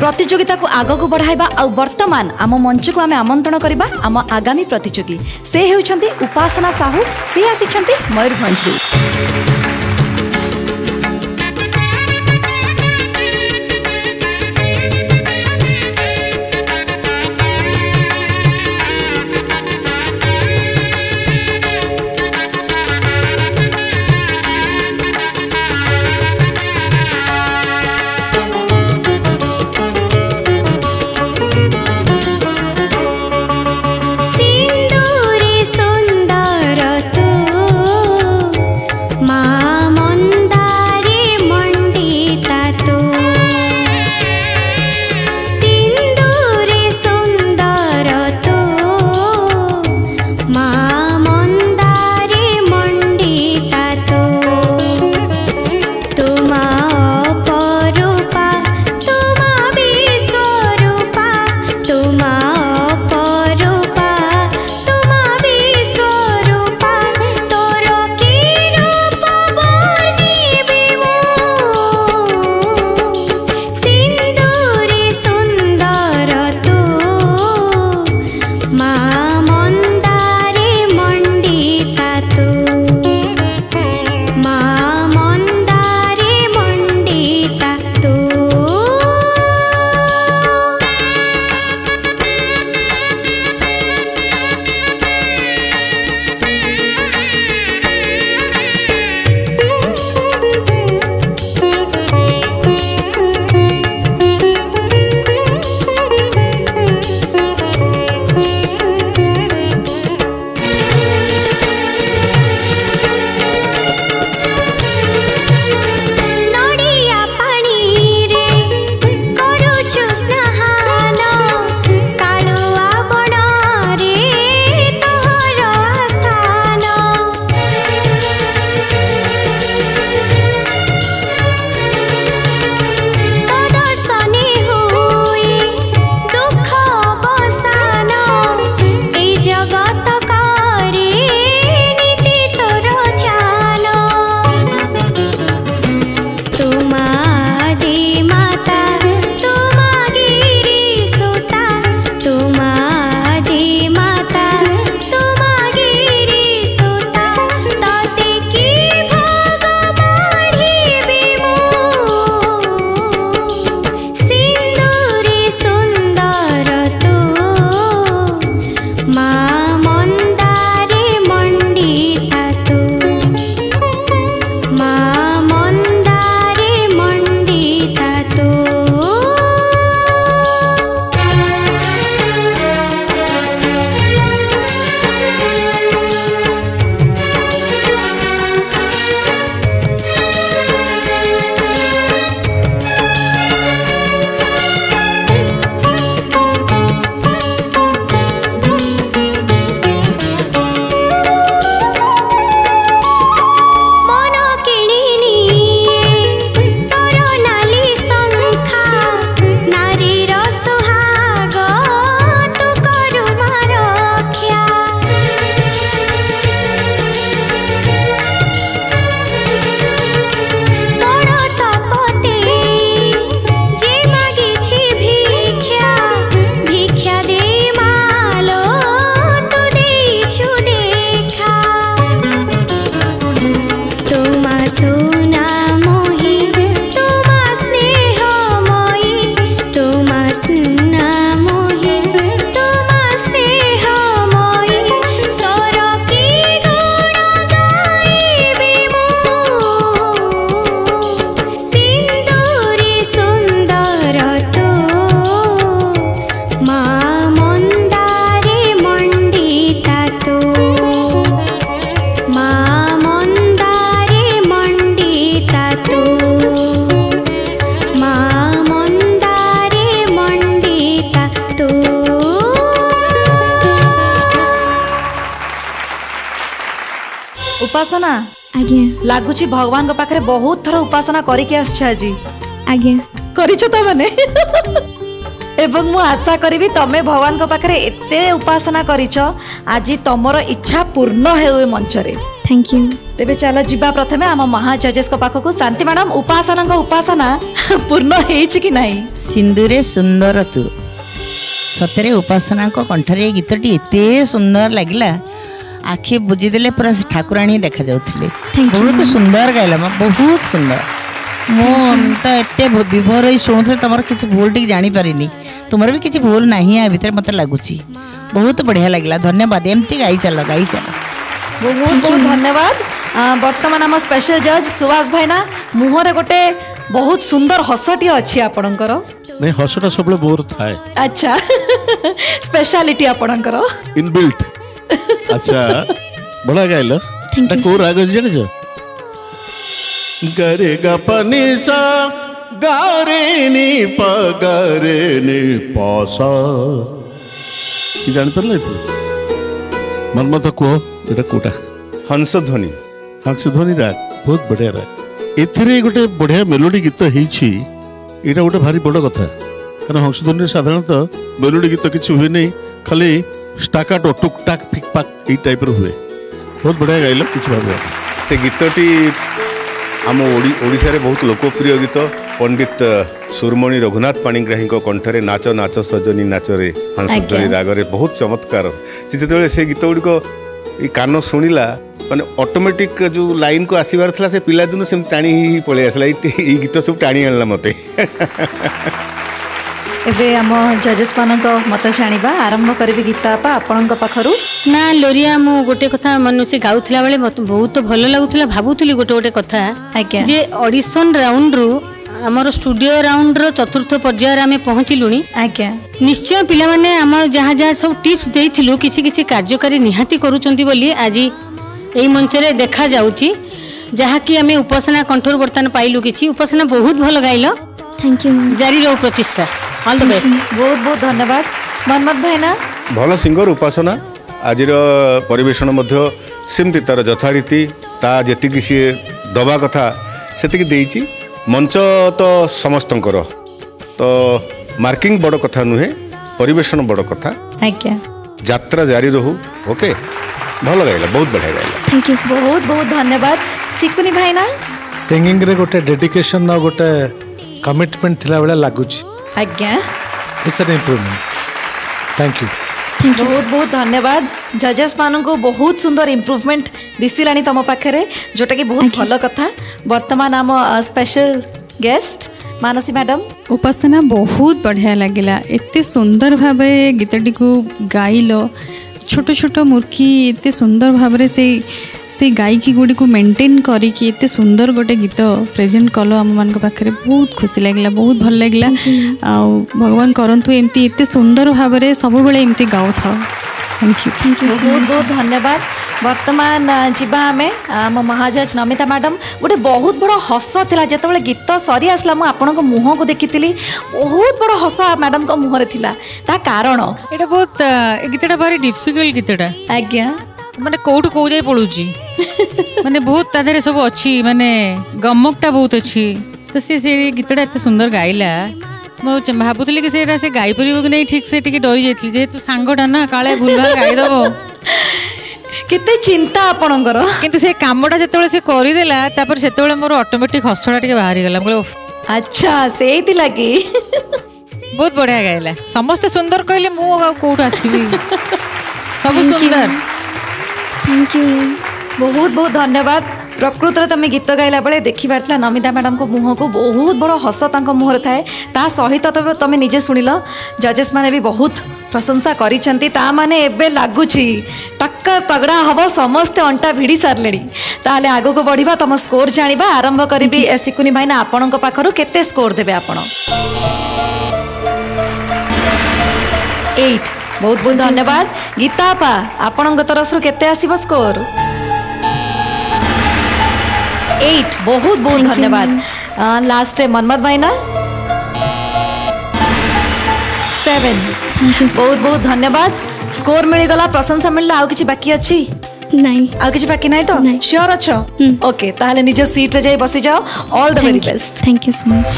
प्रतियोगिता को आगक बढ़ावा आ वर्तमान आम मंच को आम आमंत्रण करवा आम आगामी प्रतियोगी से होउछन्ती उपासना साहू से आसीछन्ती मयूरभंज। उपासना आज्ञा लागुच भगवान पाखे बहुत थर उपासना करके आज्ञा करने एवं मु आशा करी तमें भगवान पाखे एते उपासना कर आज तुम इच्छा पूर्ण हो मंच रे। Thank you. तेरे चल जा प्रथम आम महाजजेस पाखक शांति मैडम उपासना उपासना पूर्ण हो ना सिंदूरे सुंदर तू सतरे उपासना कंठर ये गीतटी एत सुंदर लगला आखि बुझीदे पूरा ठाकुराणी देखा जाते बहुत सुंदर गायला बहुत सुंदर मो तो ये विभोर हो शुणुले तुम किसी भूल टी जापर तुम भी किसी भूल ना या भितर मत लगुच बहुत बढ़िया लगला धन्यवाद एमती गाई चल गाई चल बहुत बहुत धन्यवाद। बर्तमान आम स्पेशल जज सुभाष भाईना मुहर गोटे बहुत सुंदर हसटी अच्छी आपणकर नहीं हसटा सब मोर थाए अच्छा स्पेशलिटी आपणकर इनबिल्ट अच्छा बड़ा गाइलो ता को राग जने जो गरे ग पनि सा गरे नी प गरे नी प सा जान पर ले मन मत को एटा कोटा हंसध्वनि हंसध्वनि राग बहुत बढ़िया राग एथिरे गोटे बढ़िया मेलोडी गीत होईछि एटा गोटे भारी बड़ कथा कारण हंसध्वनि साधारणतः मेलोडी गीत किसी हुए नहीं खाली स्टाकाटो टुक टाक फिक पाक ए टाइप हुए बहुत बढ़िया गाइल किसी भाव से गीतटी आम ओडिशा बहुत लोकप्रिय गीत पंडित सुरमणि रघुनाथ पाणिग्राही कंठरे नाच नाच सजनी नाचरे हंसध्वनि रागरे बहुत चमत्कार जिते से गीत गुड़िक ये कान शुणिला माने ऑटोमेटिक जो लाइन को आसबार था से पिला दिन से टाणी ही पलि आसला गीत सब टाणी आनला मते एबे हम जजेस मान मत जाना आरंभ करी गीता आपण पाखर ना लोरिया मु गोटे कथा मन से गाउला बेले मत बहुत भल लगुला भावुली गोटे गोटे कथा जे ऑडिशन राउंड रु आमर स्टूडियो राउंड चतुर्थ पर्यायर आम पहुँचलु आज्ञा निश्चय पिला माने आम जहाँ जहाँ सब टिप्स देइथिलु किसी किसी कार्यकारी निहाती करूचंती बोली आज यही मंच रे देखा जाउची जहाँकि आम उपासना कंठोर बर्तन पाइलु किसी उपासना बहुत भल गाइल थैंक यू जारी रहू प्रचेषा ऑल द बेस्ट बहुत बहुत धन्यवाद मनमत भाईना भल सिंगर उपासना आज परिवेषण सेमती तार यथारीति ता जेतिकी सी दवा कथा सेतिकी देइची मंच तो समस्तंकर तो मार्किंग बड़ कथा नुहे परिवेषण बड़ कथा यात्रा जारी रहू ओके भल गाइला बहुत बढ़िया गाइला थैंक यू बहुत बहुत धन्यवाद सिकुनी भाईना सिंगिंग रे गोटे डेडिकेशन ना गोटे कमिटमेंट थिला बेला लागुच आज्ञा it's an improvement thank you बहुत बहुत धन्यवाद जजेस मान को बहुत सुंदर इम्प्रूवमेंट दिसला तुम पाखे जोटा कि बहुत भल कथा। बर्तमान आम स्पेशल गेस्ट मानसी मैडम उपासना बहुत बढ़िया लगिला एते सुंदर भाव गीतटी को गाइल छोट छोट मूर्खी एते सुंदर भाव से गायकी गुड़ी को मेंटेन करिकी एते सुंदर गोटे गीत प्रेजेंट कल आम मान पाखे बहुत खुशी लगिला बहुत भल लगिला भगवान करंतु एमती एते सुंदर भाव सब बेले एमती गाउ था थैंक यू बहुत बहुत धन्यवाद। बर्तमान जीवा आमे आम महाजज नमिता मैडम गोटे बहुत बड़ हस था जिते गीत सरी आसला आपण मुह को देखी बहुत बड़ हस मैडम को मुहर थिला ता कारण एटा बहुत गीतटा भारी डिफिकल्ट गीतटा आज्ञा माने कोठू को जाय पळुची माने बहुत तादरे सब अछि माने गमकटा बहुत अछि तो से गीतटा एते सुंदर गाइला मो भाबुतली कि सेटा से गाई परबो कि नहीं ठीक से टिके डरी जैतली जेतु सांगटा ना काळे भुलभा गाई दबो कितने चिंता आपणकर किंतु से कामटा जतले से करी देला तापर सेतले मोर ऑटोमेटिक हसडा टिके बाहर गेला बोले अच्छा सेति लागी बहुत बढ़िया गाइला समस्त सुंदर कहले मु कोठू आसीबी सब सुंदर थैंक यू बहुत बहुत धन्यवाद। प्रकृत में तुम गीत गाइला बेले देखा नमिता मैडम को मुह को बहुत बड़ हस तांको मुहर थाए ता सहित तुम निजे शुणिल जजेस माने भी बहुत प्रशंसा करिसेंती ता माने एबे लागुची टक्कर तगड़ा हव समस्ते अंटा भिड़ी सारे ताले आगो को बढ़िया तुम स्कोर जानिबा आरंभ करिबी सिकुनी भाईना आपण पाखरु केते स्कोर देबे आपण 8 बहुत बहुत धन्यवाद। गीता आपा आपण तरफ रु केते आसीबो स्कोर 8 बहुत बहुत धन्यवाद। लास्ट है मनमत भाईना 7 बहुत बहुत धन्यवाद। स्कोर मिल गला प्रशंसा मिलला आउ किछि बाकी अछि नहीं आउ किछि बाकी नहीं तो श्योर अच्छो ओके ताहले निज सीट रे जाई बसी जाओ all the very best thank you so much.